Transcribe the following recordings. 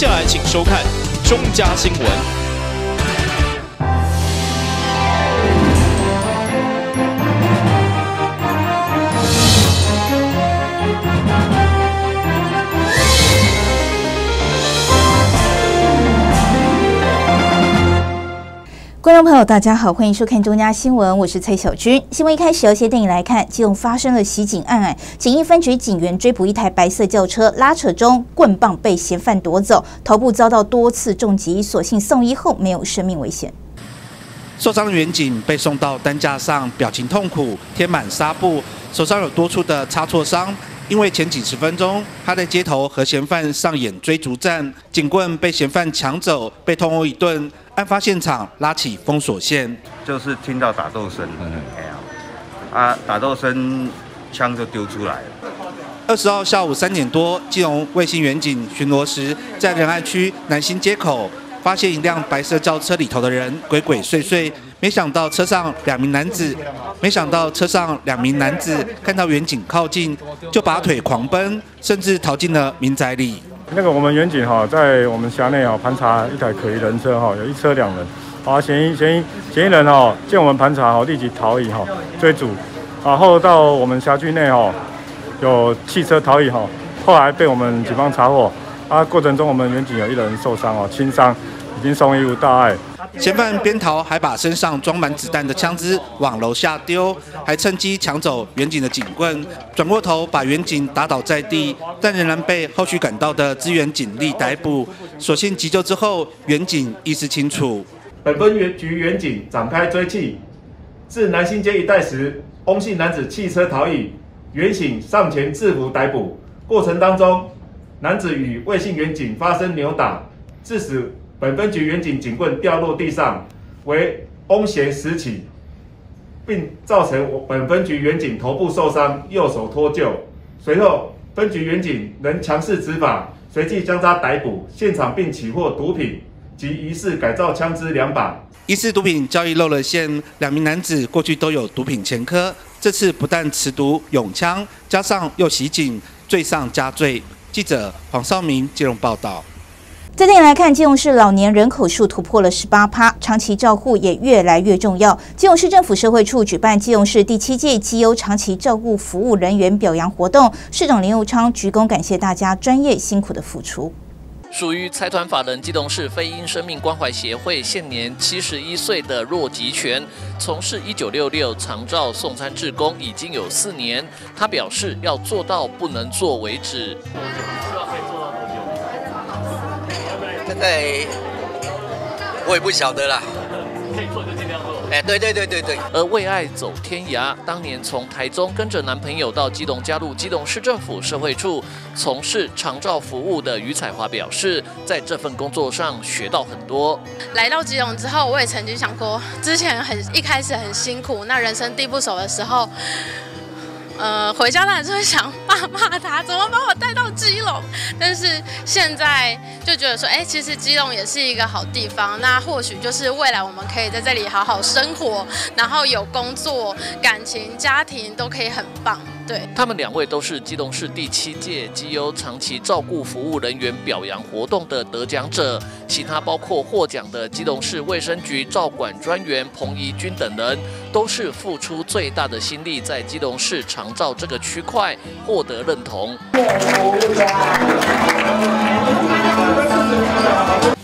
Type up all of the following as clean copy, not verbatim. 下来请收看中嘉新闻。 观众朋友，大家好，欢迎收看中嘉新闻，我是蔡小军。新闻一开始要先带你来看，基隆发生了袭警案，警一分局警员追捕一台白色轿车，拉扯中棍棒被嫌犯夺走，头部遭到多次重击，所幸送医后没有生命危险。受伤的员警被送到担架上，表情痛苦，贴满纱布，手上有多处的擦挫伤。 因为前几十分钟，他在街头和嫌犯上演追逐战，警棍被嫌犯抢走，被痛殴一顿。案发现场拉起封锁线，就是听到打斗声，打斗声，枪就丢出来了。20号下午3点多，基隆卫星员警巡逻时，在仁爱区南新街口发现一辆白色轿车里头的人鬼鬼祟祟。 没想到车上2名男子看到远景靠近，就拔腿狂奔，甚至逃进了民宅里。那个我们远景在我们辖内盘查一台可疑人车有1车2人，嫌疑人见我们盘查立即逃逸追逐，然后到我们辖区内有汽车逃逸后来被我们警方查获，过程中我们远景有1人受伤轻伤，已经送医无大碍。 嫌犯边逃还把身上装满子弹的枪支往楼下丢，还趁机抢走远警的警棍，转过头把远警打倒在地，但仍然被后续赶到的支援警力逮捕。所幸急救之后，远警意识清楚。本分局远警展开追缉，至南新街一带时，翁姓男子弃车逃逸，远警上前制服逮捕。过程当中，男子与魏姓远警发生扭打，致使。 本分局远警警棍掉落地上，为翁胁拾起，并造成本分局远警头部受伤，右手脱臼。随后，分局远警仍强势执法，随即将他逮捕现场，并起获毒品及疑似改造枪支2把。疑似毒品交易露了馅，2名男子过去都有毒品前科，这次不但持毒拥枪，加上又袭警，罪上加罪。记者黄少明接龙报道。 再进来看，基隆市老年人口数突破了18%，长期照护也越来越重要。基隆市政府社会处举办基隆市第7届基优长期照顾服务人员表扬活动，市长林右昌鞠躬感谢大家专业辛苦的付出。 属于财团法人基隆市非婴生命关怀协会，现年71岁的若吉全，从事1966长照送餐志工已经有4年。他表示要做到不能做为止。 哎，我也不晓得啦。可以做就尽量做。哎，对。而为爱走天涯，当年从台中跟着男朋友到基隆，加入基隆市政府社会处从事长照服务的于彩华表示，在这份工作上学到很多。来到基隆之后，我也曾经想过，之前一开始很辛苦，那人生地不熟的时候。 回家当然就会想爸骂他，怎么把我带到基隆？但是现在就觉得说，其实基隆也是一个好地方。那或许就是未来我们可以在这里好好生活，然后有工作、感情、家庭都可以很棒。对，他们2位都是基隆市第7届基优长期照顾服务人员表扬活动的得奖者，其他包括获奖的基隆市卫生局照管专员彭怡君等人，都是付出最大的心力在基隆市长。 照这个区块获得认同。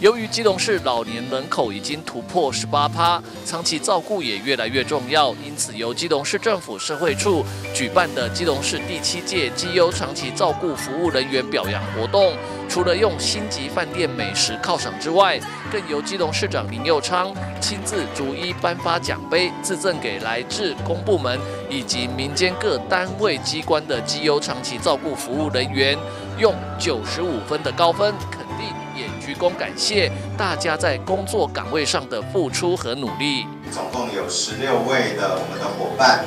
由于基隆市老年人口已经突破18%，长期照顾也越来越重要，因此由基隆市政府社会处举办的基隆市第7届基优长期照顾服务人员表扬活动，除了用星级饭店美食犒赏之外，更由基隆市长林右昌亲自逐一颁发奖杯，致赠给来自公部门以及民间各单位机关的基优长期照顾服务人员，用95分的高分肯定。 也鞠躬感谢大家在工作岗位上的付出和努力。总共有16位的我们的伙伴，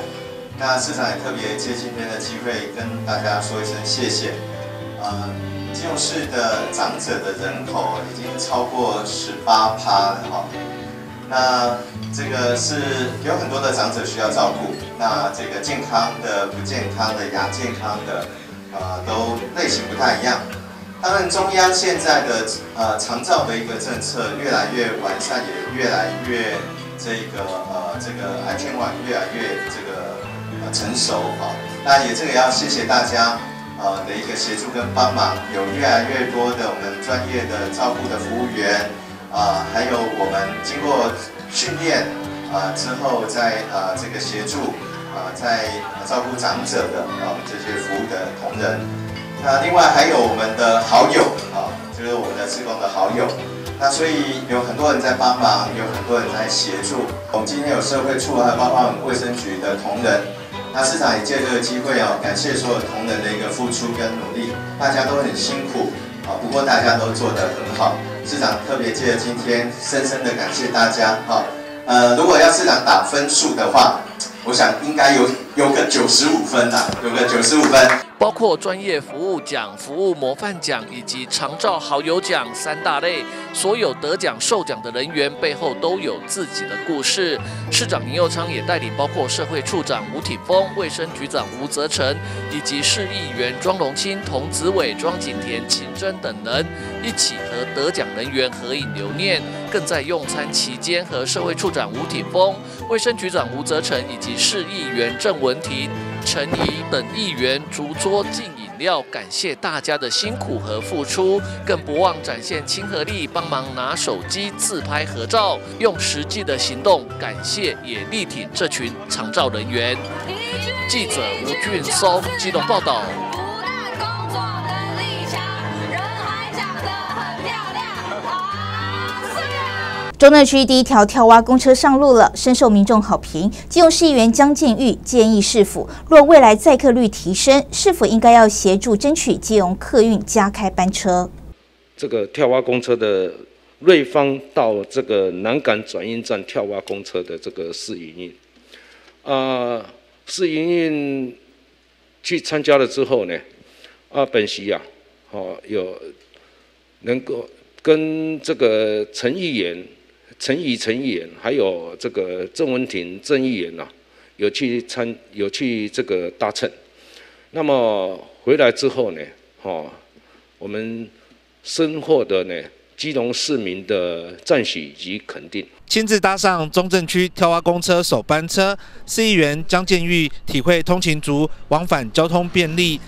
那市长也特别借今天的机会跟大家说一声谢谢。基隆市的长者的人口已经超过18%了哈，那这个是有很多的长者需要照顾，那这个健康的、不健康的、亚健康的，都类型不太一样。当然，中央现在的长照的一个政策越来越完善，也越来越这个安全网越来越成熟啊。那也这个要谢谢大家的一个协助跟帮忙，有越来越多的我们专业的照顾的服务员还有我们经过训练之后在这个协助在照顾长者的这些服务的同仁。 那另外还有我们的好友就是我们的志工的好友。那所以有很多人在帮忙，有很多人在协助。我们今天有社会处，还有包括我们卫生局的同仁。那市长也借这个机会感谢所有同仁的一个付出跟努力，大家都很辛苦不过大家都做得很好。市长特别借今天深深的感谢大家如果要市长打分数的话，我想应该有个95分啦，有个95分。 包括专业服务奖、服务模范奖以及长照好友奖3大类，所有得奖受奖的人员背后都有自己的故事。市长林右昌也带领包括社会处长吴挺峰、卫生局长吴泽成以及市议员庄荣清、童子伟、庄景田、秦真等人一起和得奖人员合影留念，更在用餐期间和社会处长吴挺峰、卫生局长吴泽成以及市议员郑文婷、 陈怡等议员逐桌敬饮料，感谢大家的辛苦和付出，更不忘展现亲和力，帮忙拿手机自拍合照，用实际的行动感谢也力挺这群长照人员。记者吴俊松，基隆报道。 中正区第1条跳蛙公车上路了，深受民众好评。基隆市议员江建玉建议市府，若未来载客率提升，市府应该要协助争取基隆客运加开班车。这个跳蛙公车的瑞芳到这个南港转运站跳蛙公车的这个试营运，试营运去参加了之后呢，本席有能够跟这个陈议员，还有这个郑文婷郑议员有去这个搭乘。那么回来之后呢，我们深获得呢基隆市民的赞许以及肯定。亲自搭上中正区跳蛙公车首班车，市议员江建玉体会通勤族往返交通便利。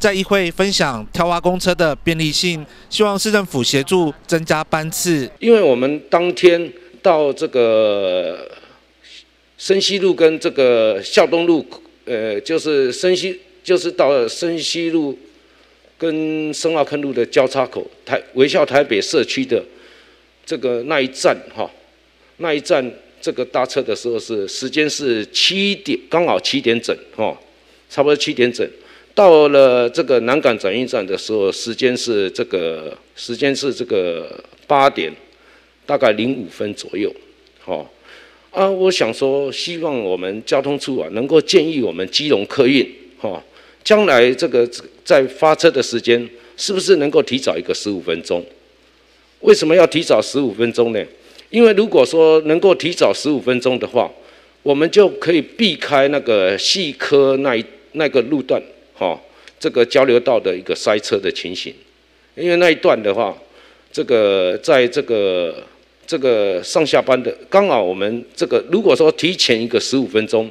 在议会分享跳蛙公车的便利性，希望市政府协助增加班次。因为我们当天到这个深西路跟这个孝东路，就是到深西路跟深澳坑路的交叉口，微笑台北社区的这个那一站那一站这个搭车的时候是时间是7点，刚好7点整差不多7点整。 到了这个南港转运站的时候，时间是8点，大概05分左右，我想说，希望我们交通处能够建议我们基隆客运，将来这个在发车的时间是不是能够提早一个15分钟？为什么要提早15分钟呢？因为如果说能够提早15分钟的话，我们就可以避开那个细科那个路段。 这个交流道的一个塞车的情形，因为那一段的话，在这个上下班的，刚好我们这个如果说提前一个15分钟，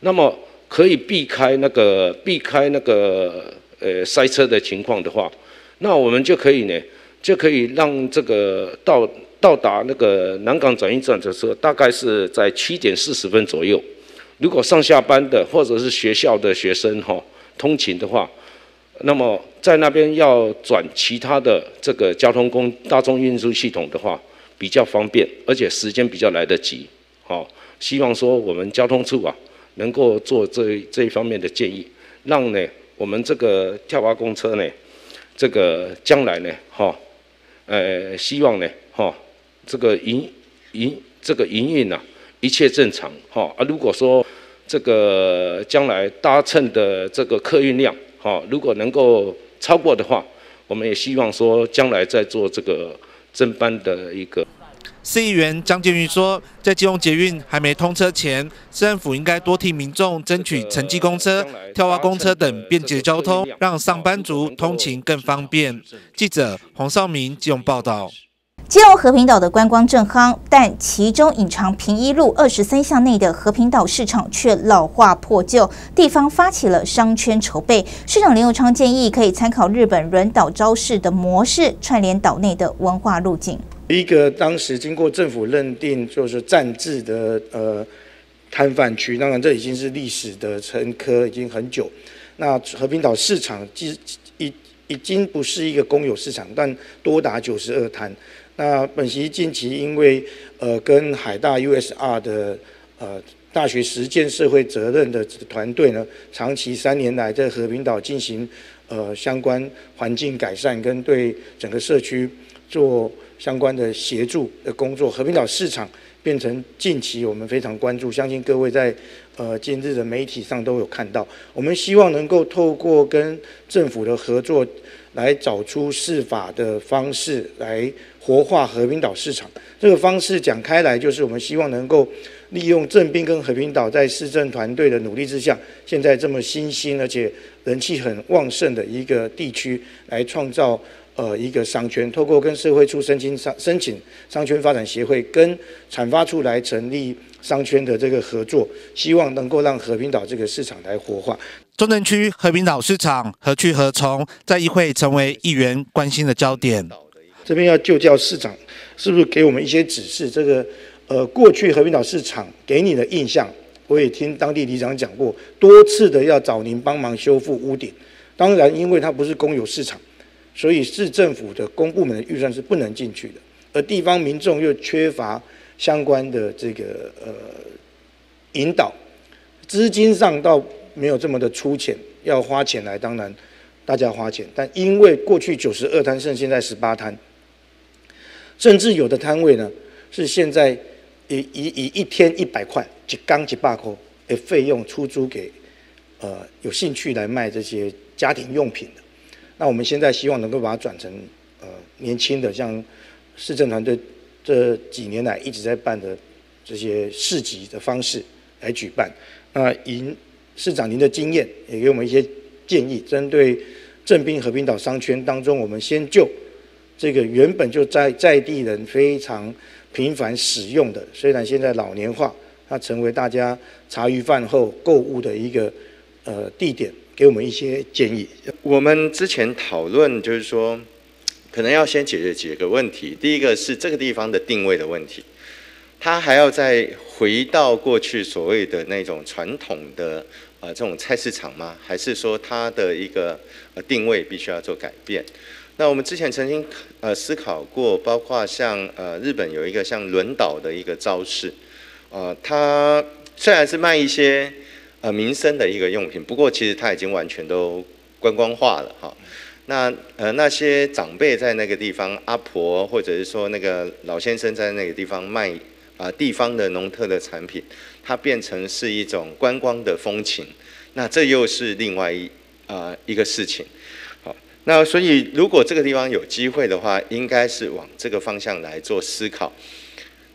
那么可以避开那个塞车的情况的话，那我们就可以让这个到达那个南港转运站的时候，大概是在7点40分左右。如果上下班的或者是学校的学生通勤的话，那么在那边要转其他的这个大众运输系统的话，比较方便，而且时间比较来得及。希望说我们交通处能够做这一方面的建议，让我们这个跳蛙公车这个将来希望这个营运一切正常如果说。 这个将来搭乘的这个客运量，如果能够超过的话，我们也希望说将来再做这个增班的一个。市议员江建瑜说，在基隆捷运还没通车前，市政府应该多替民众争取城际公车、跳蛙公车等便捷交通，让上班族通勤更方便。记者洪少明基隆报道。 基隆和平岛的观光正夯，但其中隐藏平一路23巷内的和平岛市场却老化破旧，地方发起了商圈筹备。市长林佑昌建议可以参考日本轮岛招市的模式，串联岛内的文化路径。一个当时经过政府认定就是暂置的摊贩区，当然这已经是历史的沉疴，已经很久。那和平岛市场已经不是一个公有市场，但多达92摊。 那本席近期因为跟海大 USR 的大学实践社会责任的团队呢，长期3年来在和平岛进行相关环境改善跟对整个社区做相关的协助的工作，和平岛市场变成近期我们非常关注，相信各位在今日的媒体上都有看到。我们希望能够透过跟政府的合作，来找出适法的方式来 活化和平岛市场这个方式讲开来，就是我们希望能够利用正滨跟和平岛在市政团队的努力之下，现在这么新兴而且人气很旺盛的一个地区，来创造一个商圈。透过跟社会处申请商圈发展协会跟产发处来成立商圈的这个合作，希望能够让和平岛这个市场来活化。 中正区和平岛市场何去何从，在议会成为议员关心的焦点。 这边要就教市长，是不是给我们一些指示？这个过去和平岛市场给你的印象，我也听当地里长讲过，多次的要找您帮忙修复屋顶。当然，因为它不是公有市场，所以市政府的公部门的预算是不能进去的，而地方民众又缺乏相关的这个引导，资金上倒没有这么的粗浅，要花钱来，当然大家花钱，但因为过去92摊剩现在18摊。 甚至有的摊位呢，是现在以1天100块，1天100块的费用出租给有兴趣来卖这些家庭用品的。那我们现在希望能够把它转成年轻的，像市政团队这几年来一直在办的这些市集的方式来举办。那市长您的经验也给我们一些建议，针对正滨和平岛商圈当中，我们先就 这个原本就在地人非常频繁使用的，虽然现在老年化，它成为大家茶余饭后购物的一个地点，给我们一些建议。我们之前讨论就是说，可能要先解决几个问题。第一个是这个地方的定位的问题，它还要再回到过去所谓的那种传统的这种菜市场吗？还是说它的一个定位必须要做改变？ 那我们之前曾经思考过，包括像日本有一个像轮岛的一个招市，它虽然是卖一些民生的一个用品，不过其实它已经完全都观光化了哈。那那些长辈在那个地方，阿婆或者是说那个老先生在那个地方卖地方的农特的产品，它变成是一种观光的风情，那这又是另外一个事情。 那所以，如果这个地方有机会的话，应该是往这个方向来做思考。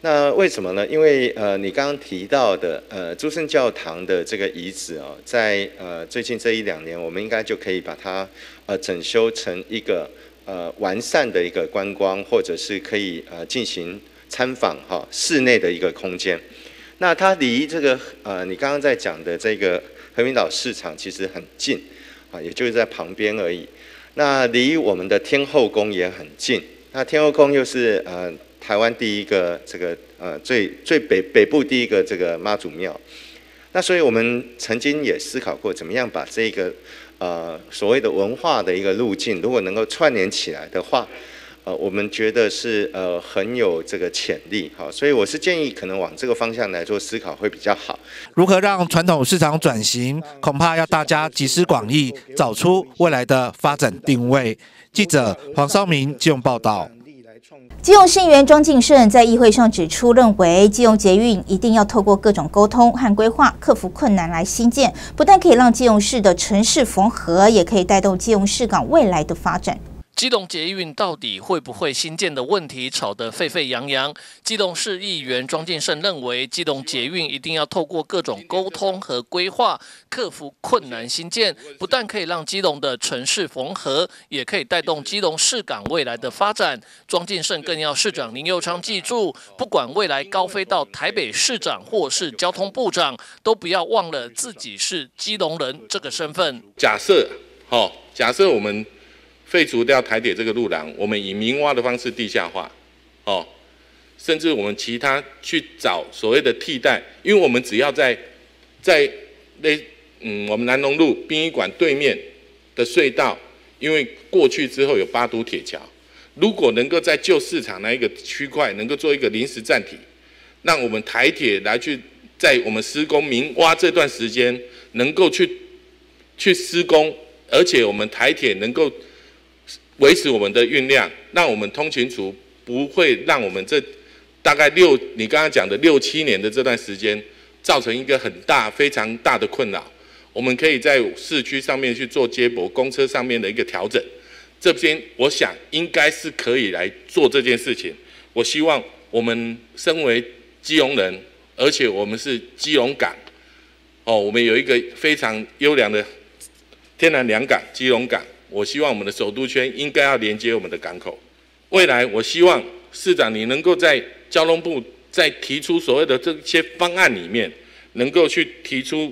那为什么呢？因为你刚刚提到的诸圣教堂的这个遗址哦，在最近这1、2年，我们应该就可以把它整修成一个完善的一个观光，或者是可以进行参访哈室内的一个空间。那它离这个你刚刚在讲的这个和平岛市场其实很近啊，也就是在旁边而已。 那离我们的天后宫也很近，那天后宫又是台湾第一个这个最北部第一个这个妈祖庙，那所以我们曾经也思考过，怎么样把这个所谓的文化的一个路径，如果能够串联起来的话，我们觉得是很有这个潜力哈，所以我是建议可能往这个方向来做思考会比较好。如何让传统市场转型，恐怕要大家集思广益，找出未来的发展定位。记者黄少明基隆报道。 基隆市议员庄敬胜在议会上指出，认为基隆捷运一定要透过各种沟通和规划，克服困难来兴建，不但可以让基隆市的城市缝合，也可以带动基隆市港未来的发展。基隆捷运到底会不会新建的问题吵得沸沸扬扬。基隆市议员庄进胜认为，基隆捷运一定要透过各种沟通和规划，克服困难新建，不但可以让基隆的城市缝合，也可以带动基隆市港未来的发展。庄进胜更要市长林右昌记住，不管未来高飞到台北市长或是交通部长，都不要忘了自己是基隆人这个身份。假设我们 废除掉台铁这个路廊，我们以明挖的方式地下化，甚至我们其他去找所谓的替代，因为我们只要在我们南农路殡仪馆对面的隧道，因为过去之后有八堵铁桥，如果能够在旧市场那一个区块能够做一个临时暂停，让我们台铁来去在我们施工明挖这段时间能够去施工，而且我们台铁能够 维持我们的运量，让我们通勤族不会让我们这大概你刚刚讲的6、7年的这段时间，造成一个非常大的困扰。我们可以在市区上面去做接驳，公车上面的一个调整。这边我想应该是可以来做这件事情。我希望我们身为基隆人，而且我们是基隆港，我们有一个非常优良的天然良港——基隆港。 我希望我们的首都圈应该要连接我们的港口。未来，我希望市长你能够在交通部在提出所谓的这些方案里面，能够去提出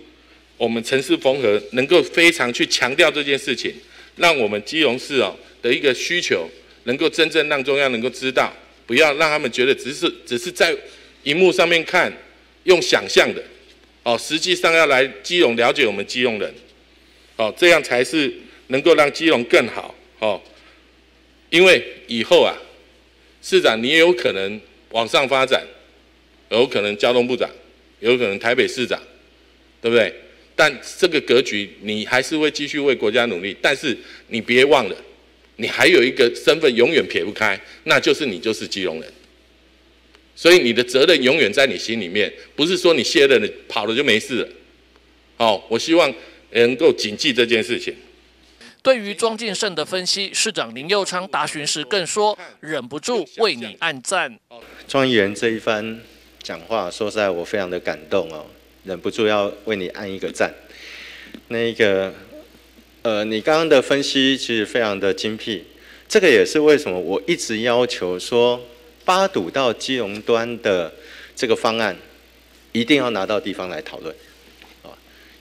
我们城市缝合，能够非常去强调这件事情，让我们基隆市的一个需求能够真正让中央能够知道，不要让他们觉得只是在荧幕上面看，用想象的实际上要来基隆了解我们基隆人这样才是 能够让基隆更好因为以后市长你也有可能往上发展，有可能交通部长，有可能台北市长，对不对？但这个格局你还是会继续为国家努力，但是你别忘了，你还有一个身份永远撇不开，那就是你就是基隆人，所以你的责任永远在你心里面，不是说你卸任了跑了就没事了。我希望能够谨记这件事情。 对于庄进胜的分析，市长林右昌答询时更说：“忍不住为你按赞。”庄议员这一番讲话，说实在我非常的感动忍不住要为你按一个赞。你刚刚的分析其实非常的精辟，这个也是为什么我一直要求说八堵到基隆端的这个方案一定要拿到地方来讨论。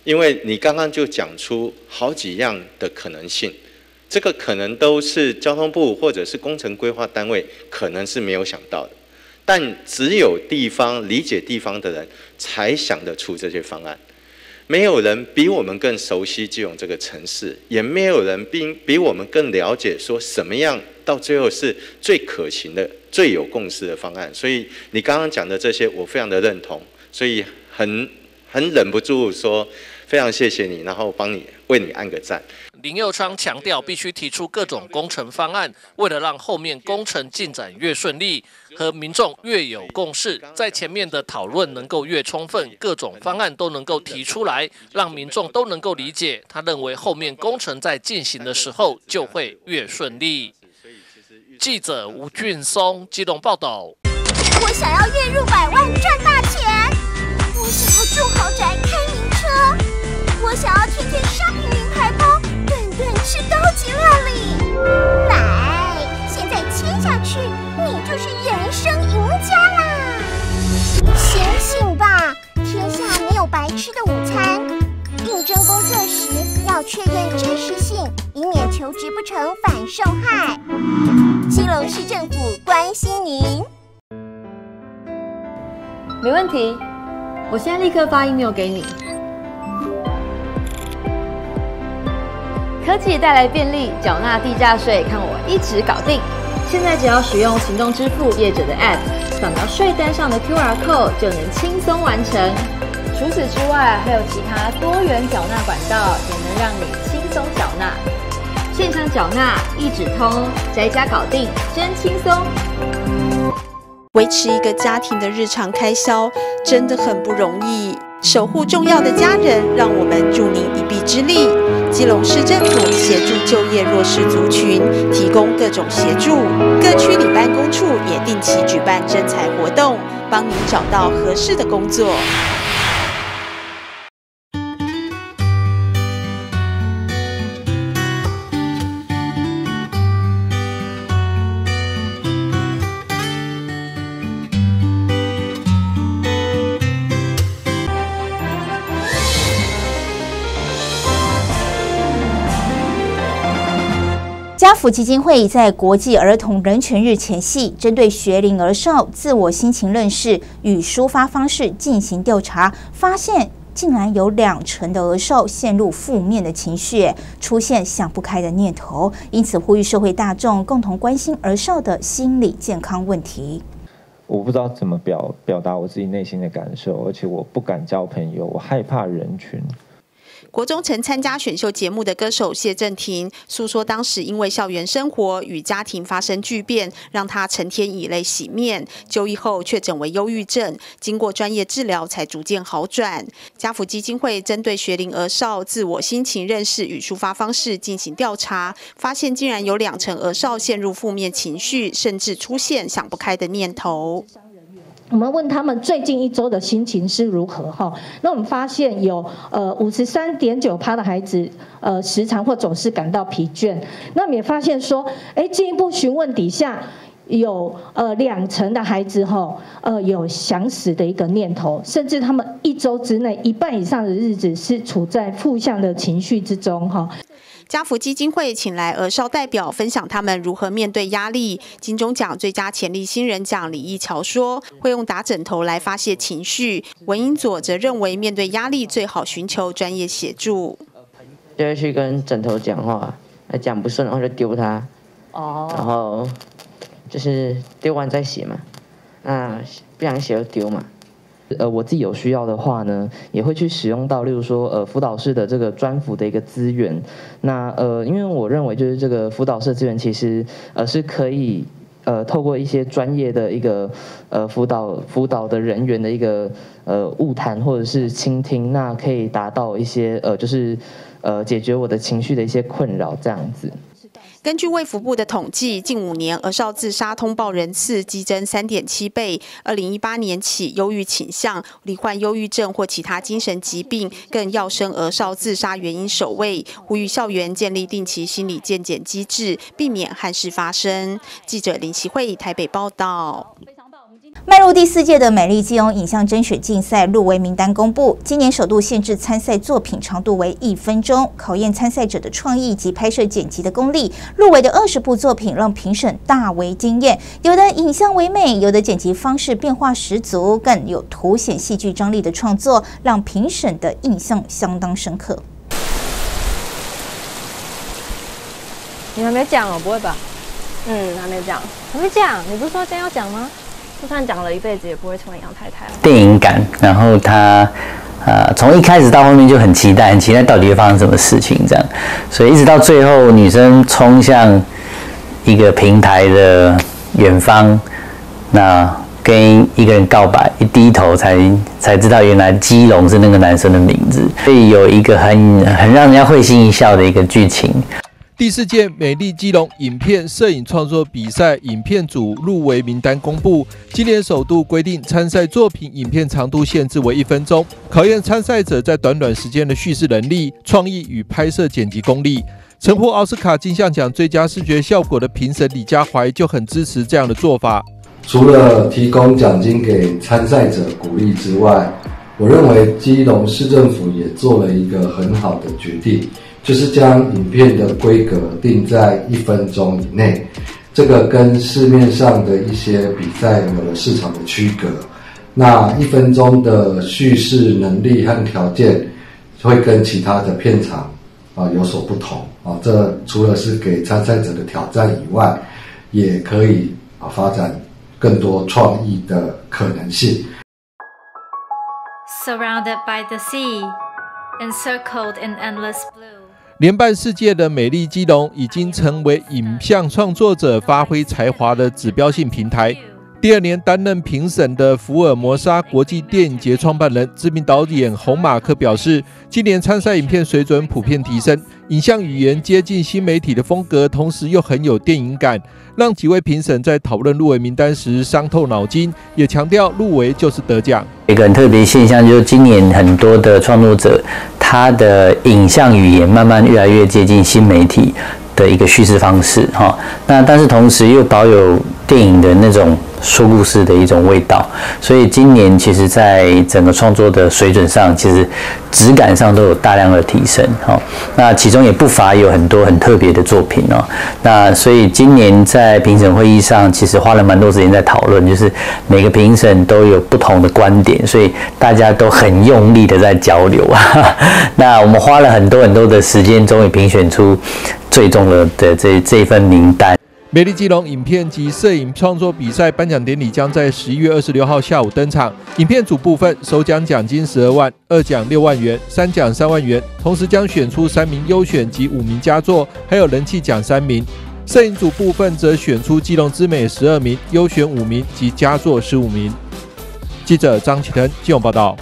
因为你刚刚就讲出好几样的可能性，这个可能都是交通部或者是工程规划单位可能是没有想到的，但只有地方理解地方的人才想得出这些方案。没有人比我们更熟悉基隆这个城市，也没有人比我们更了解说什么样到最后是最可行的、最有共识的方案。所以你刚刚讲的这些，我非常的认同，所以很忍不住说。 非常谢谢你，然后为你按个赞。林右昌强调，必须提出各种工程方案，为了让后面工程进展越顺利，和民众越有共识，在前面的讨论能够越充分，各种方案都能够提出来，让民众都能够理解。他认为后面工程在进行的时候就会越顺利。记者吴俊松基隆报道。我想要月入100万赚大钱，我想要住豪宅开名车。 我想要天天 shopping 名牌包，顿顿吃高级料理。来，现在签下去，你就是人生赢家啦！醒醒吧，天下没有白吃的午餐。应征工作时要确认真实性，以免求职不成反受害。基隆市政府关心您。没问题，我现在立刻发 email 给你。 科技带来便利，缴纳地价税，看我一直搞定！现在只要使用行动支付业者的 App， 扫描税单上的 QR code 就能轻松完成。除此之外，还有其他多元缴纳管道，也能让你轻松缴纳。线上缴纳一指通，宅家搞定，真轻松！维持一个家庭的日常开销真的很不容易，守护重要的家人，让我们助您一臂之力。基隆市政府协助就业弱势族群，提供各种协助。各区里办公处也定期举办徵才活动，帮您找到合适的工作。 家福基金会在国际儿童人权日前夕，针对学龄儿少自我心情认识与抒发方式进行调查，发现竟然有20%的儿少陷入负面的情绪，出现想不开的念头，因此呼吁社会大众共同关心儿少的心理健康问题。我不知道怎么表达我自己内心的感受，而且我不敢交朋友，我害怕人群。 国中曾参加选秀节目的歌手谢震廷诉说，当时因为校园生活与家庭发生巨变，让他成天以泪洗面。就医后确诊为忧郁症，经过专业治疗才逐渐好转。家福基金会针对学龄儿少自我心情认识与抒发方式进行调查，发现竟然有20%儿少陷入负面情绪，甚至出现想不开的念头。 我们问他们最近一周的心情是如何哈？那我们发现有53.9%的孩子时常或总是感到疲倦。那我们也发现说，进一步询问底下有20%的孩子哈有想死的一个念头，甚至他们一周之内一半以上的日子是处在负向的情绪之中哈。 家福基金会请来儿少代表分享他们如何面对压力。金钟奖最佳潜力新人奖李义桥说，会用打枕头来发泄情绪。文英佐则认为，面对压力最好寻求专业协助。就会去跟枕头讲话，讲不顺然后就丢它，然后就是丢完再写嘛，那不想写就丢嘛。 我自己有需要的话呢，也会去使用到，例如说，辅导室的这个专辅的一个资源。那因为我认为就是这个辅导室资源其实是可以透过一些专业的一个辅导的人员的一个晤谈或者是倾听，那可以达到一些解决我的情绪的一些困扰这样子。 根据卫福部的统计，近5年儿少自杀通报人次激增3.7倍。2018年起，忧郁倾向、罹患忧郁症或其他精神疾病，更要升儿少自杀原因首位。呼吁校园建立定期心理健检机制，避免憾事发生。记者林奇慧台北报道。 迈入第4届的美丽基隆影像甄选竞赛入围名单公布，今年首度限制参赛作品长度为1分钟，考验参赛者的创意及拍摄剪辑的功力。入围的20部作品让评审大为惊艳，有的影像唯美，有的剪辑方式变化十足，更有凸显戏剧张力的创作，让评审的印象相当深刻。你还没讲哦，不会吧？嗯，还没讲，还没讲。你不是说今天要讲吗？ 就算讲了一辈子，也不会成为杨太太。电影感，然后他，从一开始到后面就很期待，很期待到底会发生什么事情这样，所以一直到最后，女生冲向一个平台的远方，那跟一个人告白，一低头才知道原来基隆是那个男生的名字，所以有一个很让人家会心一笑的一个剧情。 第4届美丽基隆影片摄影创作比赛影片组入围名单公布，今年首度规定参赛作品影片长度限制为1分钟，考验参赛者在短短时间的叙事能力、创意与拍摄剪辑功力。曾获奥斯卡金像奖最佳视觉效果的评审李家怀就很支持这样的做法。除了提供奖金给参赛者鼓励之外，我认为基隆市政府也做了一个很好的决定。 就是将影片的规格定在1分钟以内，这个跟市面上的一些比赛有了市场的区隔。那1分钟的叙事能力和条件会跟其他的片场有所不同啊。这除了是给参赛者的挑战以外，也可以发展更多创意的可能性。Surrounded by the sea, encircled in endless blue. 连办4届的美丽基隆已经成为影像创作者发挥才华的指标性平台。第二年担任评审的福尔摩沙国际电影节创办人、知名导演洪马克表示，今年参赛影片水准普遍提升，影像语言接近新媒体的风格，同时又很有电影感，让几位评审在讨论入围名单时伤透脑筋，也强调入围就是得奖。一个很特别现象就是今年很多的创作者，他的影像语言慢慢越来越接近新媒体的一个叙事方式哈，那但是同时又保有电影的那种说故事的一种味道，所以今年其实在整个创作的水准上，其实质感上都有大量的提升哈。那其中也不乏有很多很特别的作品哦。那所以今年在评审会议上，其实花了蛮多时间在讨论，就是每个评审都有不同的观点，所以大家都很用力的在交流啊。那我们花了很多的时间，终于评选出最终的这一份名单。美丽基隆影片及摄影创作比赛颁奖典礼将在11月26号下午登场。影片组部分，首奖奖金12万，二奖6万元，三奖3万元。同时将选出3名优选及5名佳作，还有人气奖3名。摄影组部分则选出基隆之美12名，优选5名及佳作15名。记者张启腾，基隆报道。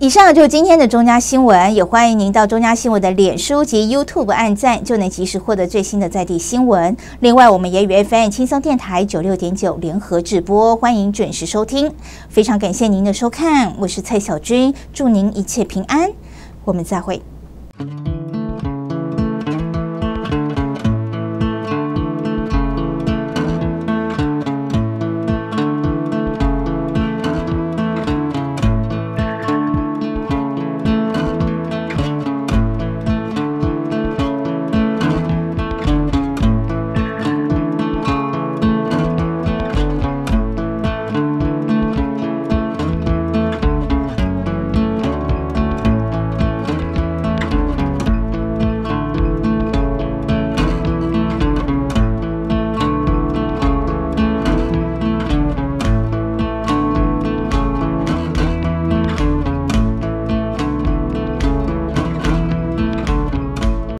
以上就是今天的中嘉新闻，也欢迎您到中嘉新闻的脸书及 YouTube 按赞，就能及时获得最新的在地新闻。另外，我们也与 FM 轻松电台96.9联合直播，欢迎准时收听。非常感谢您的收看，我是蔡小军，祝您一切平安，我们再会。